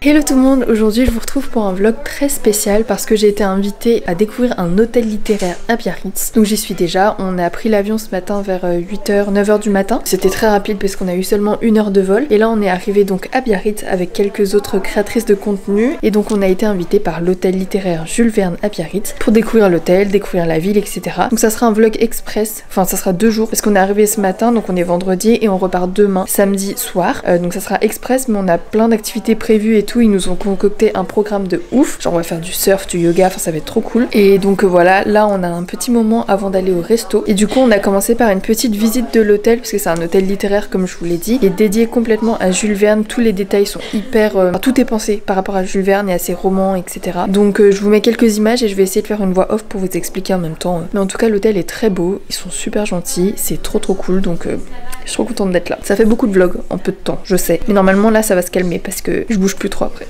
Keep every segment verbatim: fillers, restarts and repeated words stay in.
Hello tout le monde, aujourd'hui je vous retrouve pour un vlog très spécial parce que j'ai été invitée à découvrir un hôtel littéraire à Biarritz. Donc j'y suis déjà, on a pris l'avion ce matin vers huit heures, neuf heures du matin. C'était très rapide parce qu'on a eu seulement une heure de vol. Et là on est arrivé donc à Biarritz avec quelques autres créatrices de contenu. Et donc on a été invité par l'hôtel littéraire Jules Verne à Biarritz pour découvrir l'hôtel, découvrir la ville, et cetera. Donc ça sera un vlog express, enfin ça sera deux jours parce qu'on est arrivé ce matin, donc on est vendredi et on repart demain, samedi soir. Euh, donc ça sera express mais on a plein d'activités prévues et tout, ils nous ont concocté un programme de ouf, genre on va faire du surf, du yoga, enfin ça va être trop cool. Et donc voilà, là on a un petit moment avant d'aller au resto et du coup on a commencé par une petite visite de l'hôtel parce que c'est un hôtel littéraire comme je vous l'ai dit, il est dédié complètement à Jules Verne, tous les détails sont hyper... Euh, tout est pensé par rapport à Jules Verne et à ses romans, et cetera. Donc euh, je vous mets quelques images et je vais essayer de faire une voix off pour vous expliquer en même temps. Mais en tout cas l'hôtel est très beau, ils sont super gentils, c'est trop trop cool, donc euh, je suis trop contente d'être là. Ça fait beaucoup de vlogs en peu de temps, je sais, mais normalement là ça va se calmer parce que je bouge plus trop après.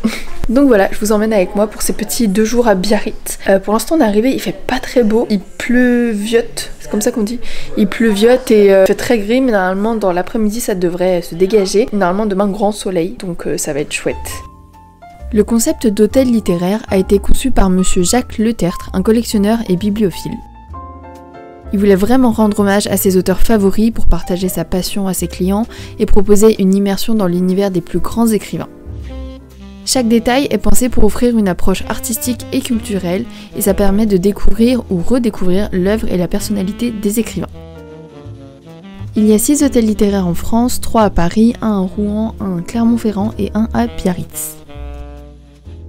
Donc voilà, je vous emmène avec moi pour ces petits deux jours à Biarritz. Euh, pour l'instant on est arrivé, il fait pas très beau, il pleuviote, c'est comme ça qu'on dit, il pleuviote et euh, il fait très gris, mais normalement dans l'après-midi ça devrait se dégager. Normalement demain grand soleil, donc euh, ça va être chouette. Le concept d'hôtel littéraire a été conçu par monsieur Jacques Letertre, un collectionneur et bibliophile. Il voulait vraiment rendre hommage à ses auteurs favoris pour partager sa passion à ses clients et proposer une immersion dans l'univers des plus grands écrivains. Chaque détail est pensé pour offrir une approche artistique et culturelle et ça permet de découvrir ou redécouvrir l'œuvre et la personnalité des écrivains. Il y a six hôtels littéraires en France, trois à Paris, un à Rouen, un à Clermont-Ferrand et un à Biarritz.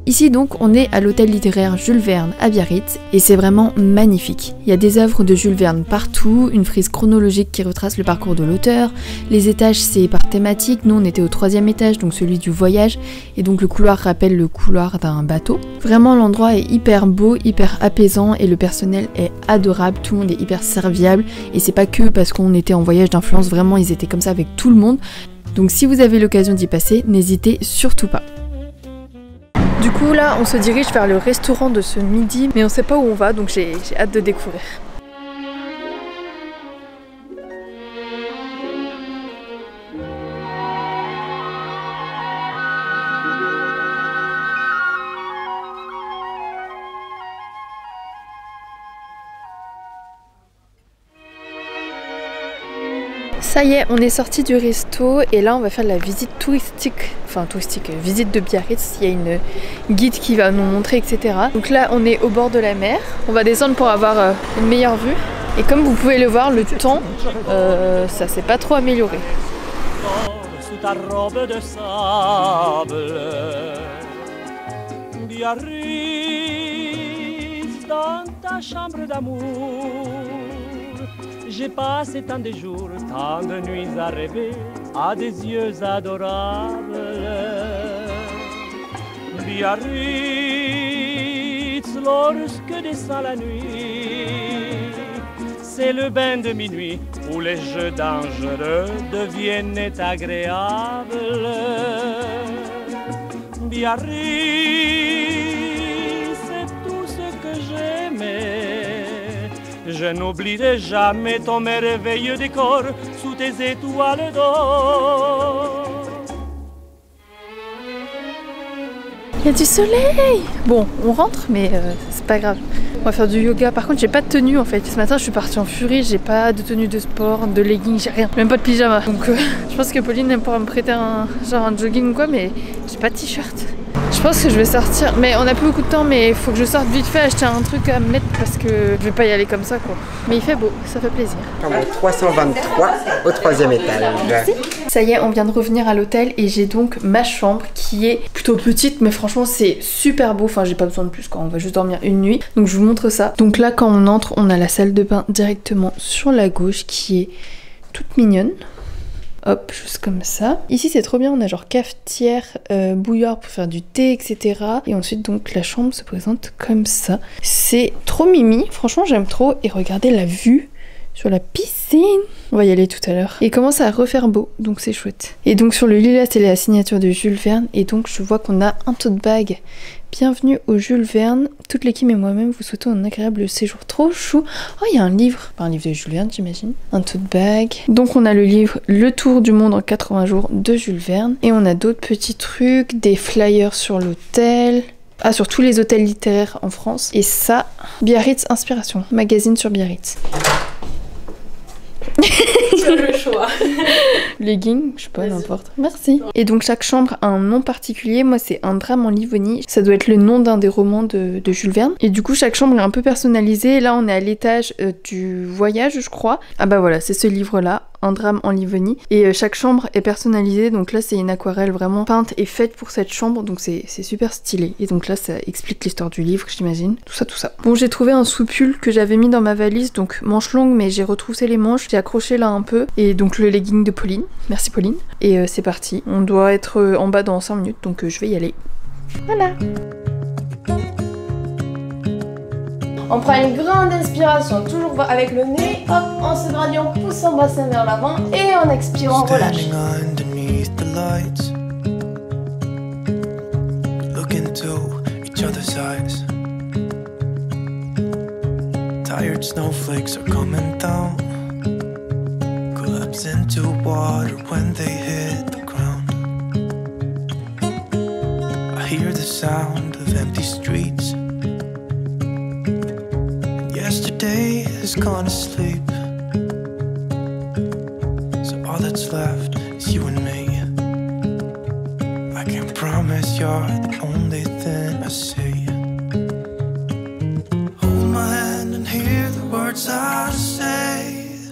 Ici donc on est à l'hôtel littéraire Jules Verne à Biarritz et c'est vraiment magnifique. Il y a des œuvres de Jules Verne partout, une frise chronologique qui retrace le parcours de l'auteur, les étages c'est par thématique, nous on était au troisième étage donc celui du voyage et donc le couloir rappelle le couloir d'un bateau. Vraiment l'endroit est hyper beau, hyper apaisant et le personnel est adorable, tout le monde est hyper serviable et c'est pas que parce qu'on était en voyage d'influence, vraiment ils étaient comme ça avec tout le monde. Donc si vous avez l'occasion d'y passer, n'hésitez surtout pas. Du coup là on se dirige vers le restaurant de ce midi mais on sait pas où on va donc j'ai hâte de découvrir. Ça y est, on est sorti du resto et là on va faire la visite touristique, enfin touristique, visite de Biarritz, il y a une guide qui va nous montrer et cetera. Donc là on est au bord de la mer, on va descendre pour avoir une meilleure vue et comme vous pouvez le voir le temps, euh, ça s'est pas trop amélioré. Sous ta robe de sable, Biarritz, dans ta chambre d'amour. J'ai passé tant de jours, tant de nuits à rêver, à des yeux adorables. Biarritz, lorsque descend la nuit, c'est le bain de minuit où les jeux dangereux deviennent agréables. Biarritz, c'est tout ce que j'aimais. Je n'oublierai jamais ton merveilleux décor sous tes étoiles d'or. Il y a du soleil! Bon, on rentre, mais euh, c'est pas grave. On va faire du yoga. Par contre, j'ai pas de tenue en fait. Ce matin, je suis partie en furie. J'ai pas de tenue de sport, de leggings, j'ai rien. Même pas de pyjama. Donc, euh, je pense que Pauline elle pourra me prêter un genre un jogging ou quoi, mais j'ai pas de t-shirt. Je pense que je vais sortir, mais on a plus beaucoup de temps, mais il faut que je sorte vite fait acheter un truc à me mettre parce que je vais pas y aller comme ça quoi. Mais il fait beau, ça fait plaisir. trois cent vingt-trois au troisième étage. Ça y est, on vient de revenir à l'hôtel et j'ai donc ma chambre qui est plutôt petite, mais franchement c'est super beau. Enfin j'ai pas besoin de plus quand on va juste dormir une nuit. Donc je vous montre ça. Donc là quand on entre, on a la salle de bain directement sur la gauche qui est toute mignonne. Hop, juste comme ça. Ici c'est trop bien, on a genre cafetière, euh, bouilloire pour faire du thé, et cetera. Et ensuite donc la chambre se présente comme ça. C'est trop mimi, franchement j'aime trop. Et regardez la vue sur la piscine. On va y aller tout à l'heure. Et il commence à refaire beau, donc c'est chouette. Et donc sur le lit là c'est la signature de Jules Verne. Et donc je vois qu'on a un tote bag Bienvenue au Jules Verne, toute l'équipe et moi-même vous souhaitons un agréable séjour trop chou. Oh, il y a un livre, enfin, un livre de Jules Verne j'imagine, un tote bag. Donc on a le livre Le tour du monde en quatre-vingts jours de Jules Verne. Et on a d'autres petits trucs, des flyers sur l'hôtel... Ah, sur tous les hôtels littéraires en France. Et ça, Biarritz Inspiration, magazine sur Biarritz. Le choix. Legging, je sais pas, n'importe. Merci. Et donc chaque chambre a un nom particulier. Moi c'est Un drame en Livonie. Ça doit être le nom d'un des romans de, de Jules Verne. Et du coup chaque chambre est un peu personnalisée. Là on est à l'étage euh, du voyage je crois. Ah bah voilà, c'est ce livre là. Un drame en Livonie. Et euh, chaque chambre est personnalisée. Donc là c'est une aquarelle vraiment peinte et faite pour cette chambre. Donc c'est super stylé. Et donc là ça explique l'histoire du livre j'imagine. Tout ça, tout ça. Bon, j'ai trouvé un sous-pull que j'avais mis dans ma valise. Donc manche longue mais j'ai retroussé les manches. J'ai accroché là un peu. Et donc le legging de Pauline. Merci Pauline. Et euh, c'est parti. On doit être euh, en bas dans cinq minutes. Donc euh, je vais y aller. Voilà. On prend une grande inspiration, toujours avec le nez, hop, en se gradient, on pousse son bassin vers l'avant et en expirant, on relâche. Yesterday has gone to sleep, so all that's left is you and me. I can promise you're the only thing I see. Hold my hand and hear the words I say.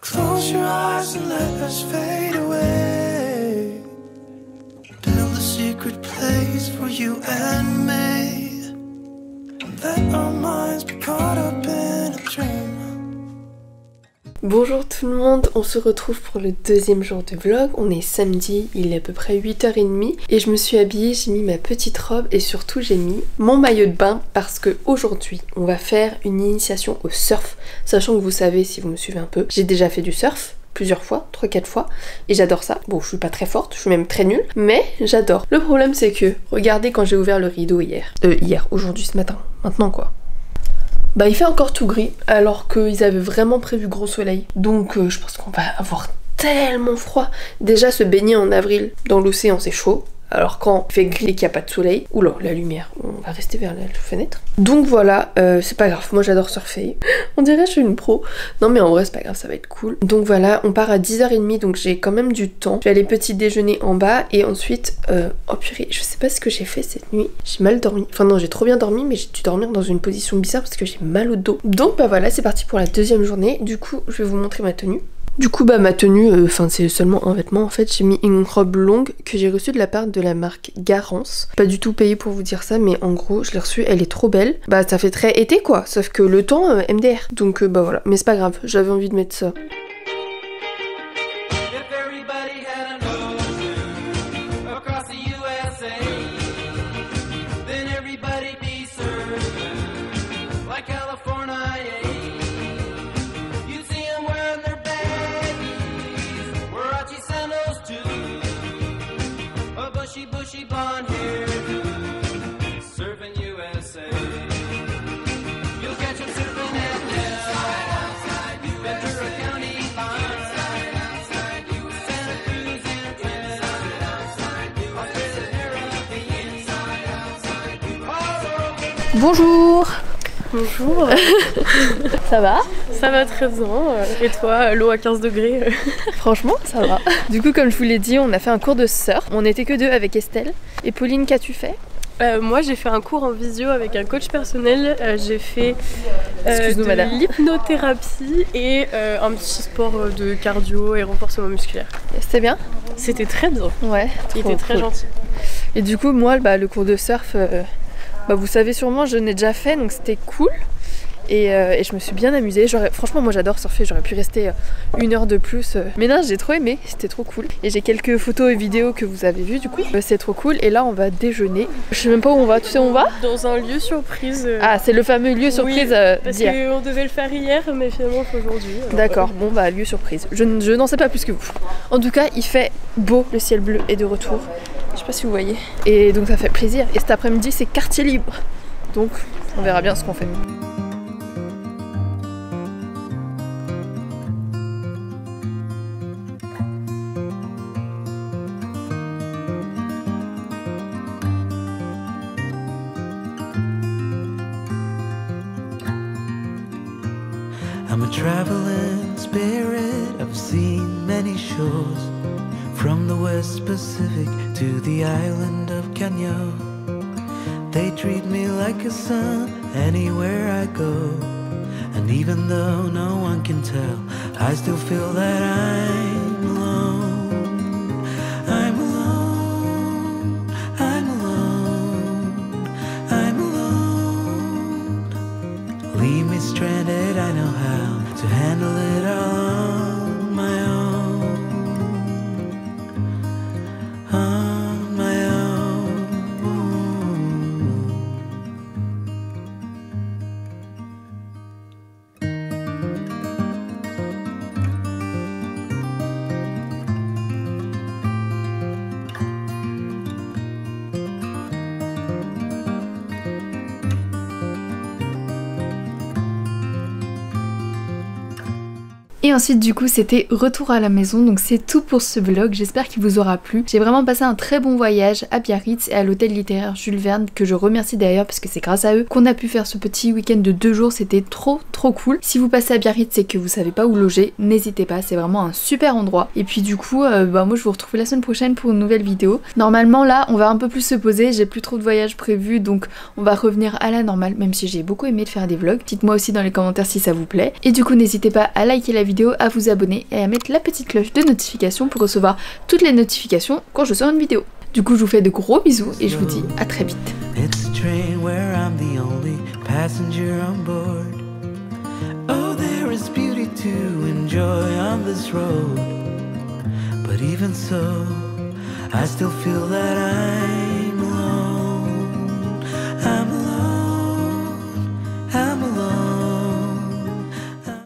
Close your eyes and let us fade away. Build a secret place for you and me. Bonjour tout le monde, on se retrouve pour le deuxième jour de vlog. On est samedi, il est à peu près huit heures trente et je me suis habillée, j'ai mis ma petite robe et surtout j'ai mis mon maillot de bain parce que aujourd'hui on va faire une initiation au surf. Sachant que vous savez, si vous me suivez un peu, j'ai déjà fait du surf. Plusieurs fois, trois quatre fois, et j'adore ça. Bon, je suis pas très forte, je suis même très nulle, mais j'adore. Le problème c'est que, regardez quand j'ai ouvert le rideau hier, euh hier, aujourd'hui, ce matin, maintenant quoi. Bah il fait encore tout gris, alors qu'ils avaient vraiment prévu gros soleil, donc euh, je pense qu'on va avoir tellement froid. Déjà se baigner en avril dans l'océan c'est chaud. Alors quand il fait gris et qu'il n'y a pas de soleil, oula, la lumière, on va rester vers la fenêtre. Donc voilà, euh, c'est pas grave, moi j'adore surfer. On dirait que je suis une pro. Non mais en vrai c'est pas grave, ça va être cool. Donc voilà, on part à dix heures trente, donc j'ai quand même du temps. Je vais aller petit déjeuner en bas et ensuite... Euh, oh purée, je sais pas ce que j'ai fait cette nuit. J'ai mal dormi. Enfin non, j'ai trop bien dormi, mais j'ai dû dormir dans une position bizarre parce que j'ai mal au dos. Donc bah voilà, c'est parti pour la deuxième journée. Du coup, je vais vous montrer ma tenue. Du coup bah ma tenue, enfin euh, c'est seulement un vêtement en fait, j'ai mis une robe longue que j'ai reçue de la part de la marque Garance. Pas du tout payée pour vous dire ça, mais en gros je l'ai reçue, elle est trop belle. Bah ça fait très été quoi, sauf que le temps euh, M D R. Donc euh, bah voilà, mais c'est pas grave, j'avais envie de mettre ça. Bonjour. Bonjour. Ça va? Ça va très bien. Et toi, l'eau à quinze degrés? Franchement, ça va. Du coup, comme je vous l'ai dit, on a fait un cours de surf. On n'était que deux avec Estelle. Et Pauline, qu'as-tu fait? Euh, moi j'ai fait un cours en visio avec un coach personnel, euh, j'ai fait euh, de l'hypnothérapie et euh, un petit sport de cardio et renforcement musculaire. C'était bien? C'était très bien. Ouais, il était très cool. Gentil. Et du coup moi bah, le cours de surf, euh, bah, vous savez sûrement je n'ai déjà fait donc c'était cool. Et, euh, et je me suis bien amusée. Franchement moi j'adore surfer, j'aurais pu rester une heure de plus, mais non j'ai trop aimé, c'était trop cool. Et j'ai quelques photos et vidéos que vous avez vues du coup, c'est trop cool. Et là on va déjeuner, je sais même pas où on va, tu sais où on va? Dans un lieu surprise. Ah c'est le fameux lieu surprise d'hier. Oui, parce qu'on devait le faire hier mais finalement c'est aujourd'hui. D'accord, bon bah lieu surprise, je, je n'en sais pas plus que vous. En tout cas il fait beau, le ciel bleu est de retour. Je sais pas si vous voyez. Et donc ça fait plaisir. Et cet après-midi, c'est quartier libre. Donc on verra bien ce qu'on fait. I'm a traveling spirit, I've seen many shores, from the West Pacific to the island of Kenya. They treat me like a son anywhere I go, and even though no one can tell, I still feel that I'm alone. I'm alone, I'm alone, I'm alone. Leave me stranded, I know how to handle it all on my own, on my own. Et ensuite du coup c'était retour à la maison, donc c'est tout pour ce vlog, j'espère qu'il vous aura plu. J'ai vraiment passé un très bon voyage à Biarritz et à l'hôtel littéraire Jules Verne, que je remercie d'ailleurs parce que c'est grâce à eux qu'on a pu faire ce petit week-end de deux jours, c'était trop trop cool. Si vous passez à Biarritz et que vous savez pas où loger, n'hésitez pas, c'est vraiment un super endroit. Et puis du coup, euh, bah, moi je vous retrouve la semaine prochaine pour une nouvelle vidéo. Normalement là on va un peu plus se poser, j'ai plus trop de voyages prévus, donc on va revenir à la normale, même si j'ai beaucoup aimé de faire des vlogs. Dites-moi aussi dans les commentaires si ça vous plaît. Et du coup n'hésitez pas à liker la vidéo, à vous abonner et à mettre la petite cloche de notification pour recevoir toutes les notifications quand je sors une vidéo. Du coup, je vous fais de gros bisous et je vous dis à très vite.